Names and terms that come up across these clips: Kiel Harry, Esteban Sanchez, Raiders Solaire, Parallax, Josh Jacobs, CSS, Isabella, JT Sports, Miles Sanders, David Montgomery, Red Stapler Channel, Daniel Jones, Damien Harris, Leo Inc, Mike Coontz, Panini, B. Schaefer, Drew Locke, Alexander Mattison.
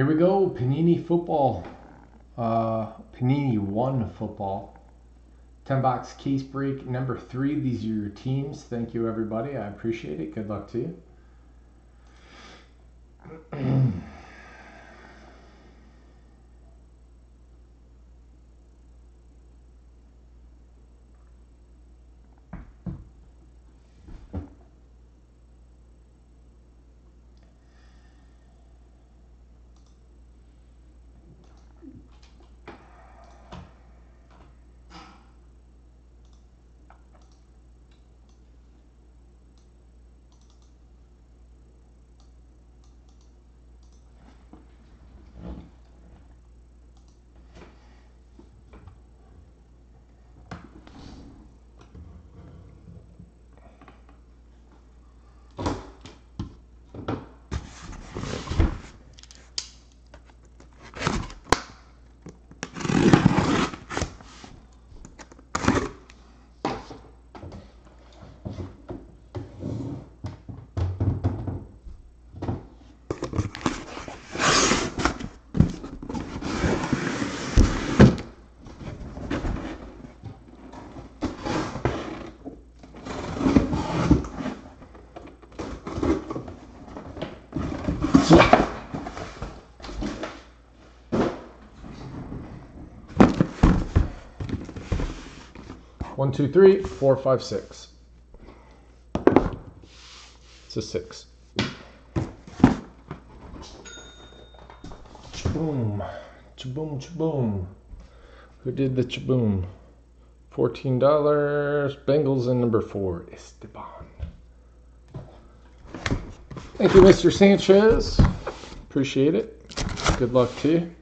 Here we go, Panini football. Panini one football. 10 box case break number 3. These are your teams. Thank you, everybody. I appreciate it. Good luck to you. One, two, three, four, five, six. It's a 6. Chaboom, chaboom, chaboom. Who did the chaboom? $14. Bengals in number 4. Esteban. Thank you, Mr. Sanchez. Appreciate it. Good luck to you.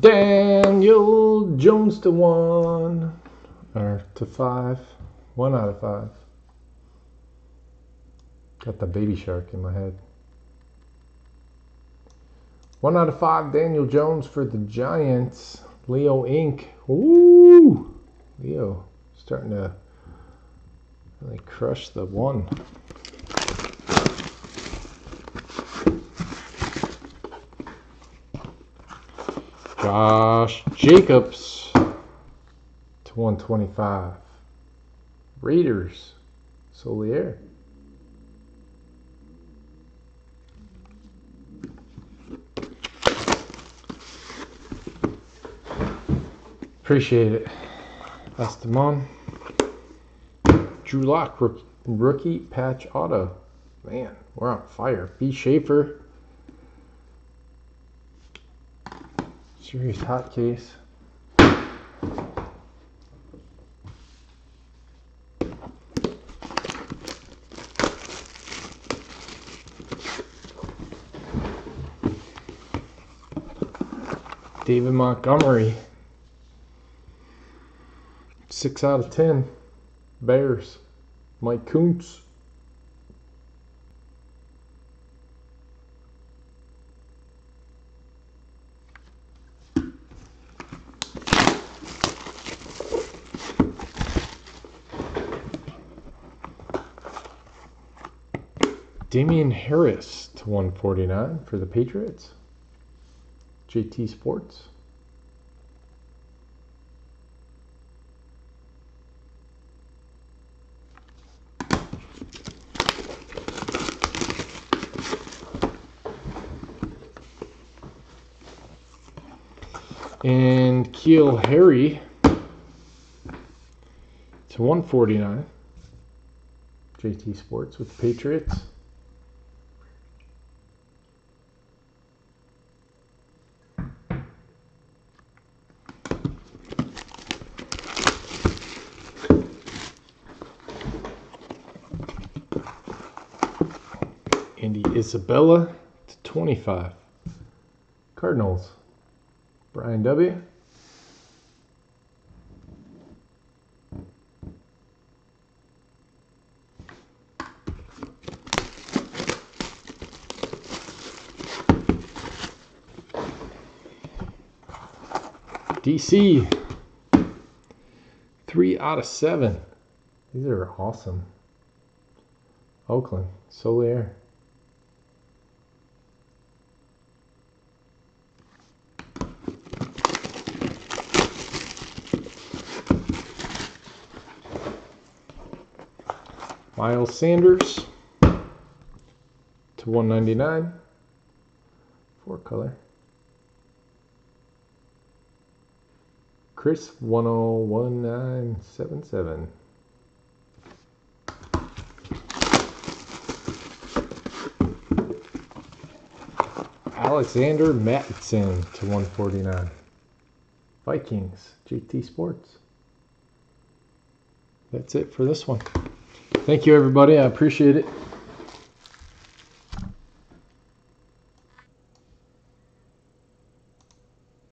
Daniel Jones to 1 or to 5. 1 out of 5. Got the baby shark in my head. 1 out of 5. Daniel Jones for the Giants. Leo Inc. Ooh, Leo starting to really crush the 1. Josh Jacobs to 125. Raiders Solaire. Appreciate it. Esteban. Drew Locke rookie patch auto. Man, we're on fire. B. Schaefer. Serious hot case. David Montgomery. 6 out of 10. Bears. Mike Coontz. Damien Harris to 149 for the Patriots. JT Sports. And Kiel Harry to 149. JT Sports with the Patriots. Andy Isabella to 25. Cardinals. Brian W. DC, 3 out of 7. These are awesome. Oakland, Solaire. Miles Sanders to 199, 4-color. Chris 101977. Alexander Mattison to 149. Vikings, JT Sports. That's it for this one. Thank you, everybody. I appreciate it.